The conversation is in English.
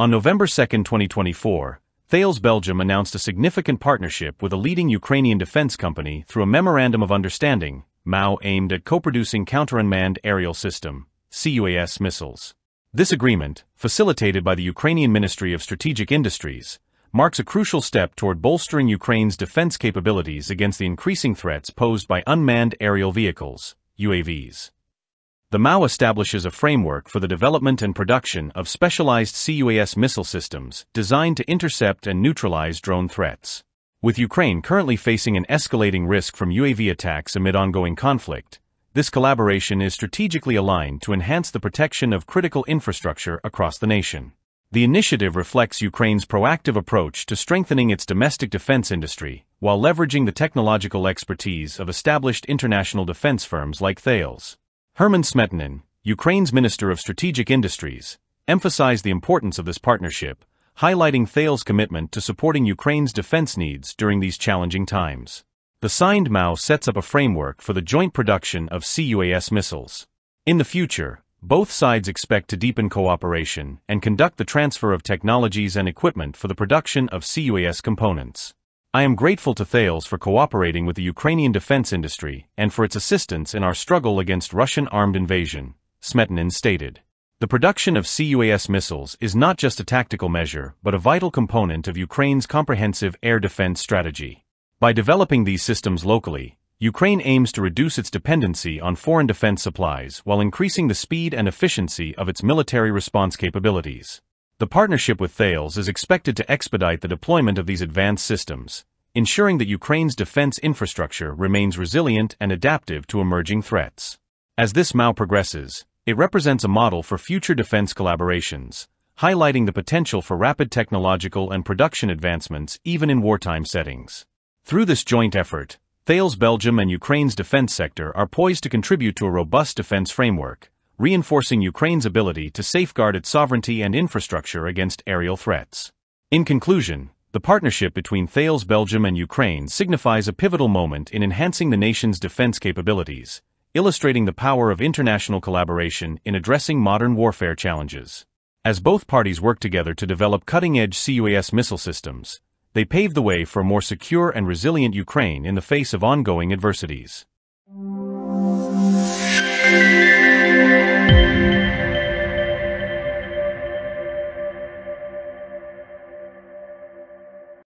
On November 2, 2024, Thales Belgium announced a significant partnership with a leading Ukrainian defense company through a Memorandum of Understanding, MOU, aimed at co-producing counter-unmanned aerial system, C-UAS missiles. This agreement, facilitated by the Ukrainian Ministry of Strategic Industries, marks a crucial step toward bolstering Ukraine's defense capabilities against the increasing threats posed by unmanned aerial vehicles, UAVs. The MOU establishes a framework for the development and production of specialized C-UAS missile systems designed to intercept and neutralize drone threats. With Ukraine currently facing an escalating risk from UAV attacks amid ongoing conflict, this collaboration is strategically aligned to enhance the protection of critical infrastructure across the nation. The initiative reflects Ukraine's proactive approach to strengthening its domestic defense industry while leveraging the technological expertise of established international defense firms like Thales. Herman Smetanin, Ukraine's Minister of Strategic Industries, emphasized the importance of this partnership, highlighting Thales' commitment to supporting Ukraine's defense needs during these challenging times. The signed MOU sets up a framework for the joint production of C-UAS missiles. In the future, both sides expect to deepen cooperation and conduct the transfer of technologies and equipment for the production of C-UAS components. I am grateful to Thales for cooperating with the Ukrainian defense industry and for its assistance in our struggle against Russian armed invasion, Smetanin stated. The production of C-UAS missiles is not just a tactical measure but a vital component of Ukraine's comprehensive air defense strategy. By developing these systems locally, Ukraine aims to reduce its dependency on foreign defense supplies while increasing the speed and efficiency of its military response capabilities. The partnership with Thales is expected to expedite the deployment of these advanced systems, ensuring that Ukraine's defense infrastructure remains resilient and adaptive to emerging threats. As this MOU progresses, it represents a model for future defense collaborations, highlighting the potential for rapid technological and production advancements even in wartime settings. Through this joint effort, Thales Belgium and Ukraine's defense sector are poised to contribute to a robust defense framework, reinforcing Ukraine's ability to safeguard its sovereignty and infrastructure against aerial threats. In conclusion, the partnership between Thales Belgium and Ukraine signifies a pivotal moment in enhancing the nation's defense capabilities, illustrating the power of international collaboration in addressing modern warfare challenges. As both parties work together to develop cutting-edge C-UAS missile systems, they pave the way for a more secure and resilient Ukraine in the face of ongoing adversities.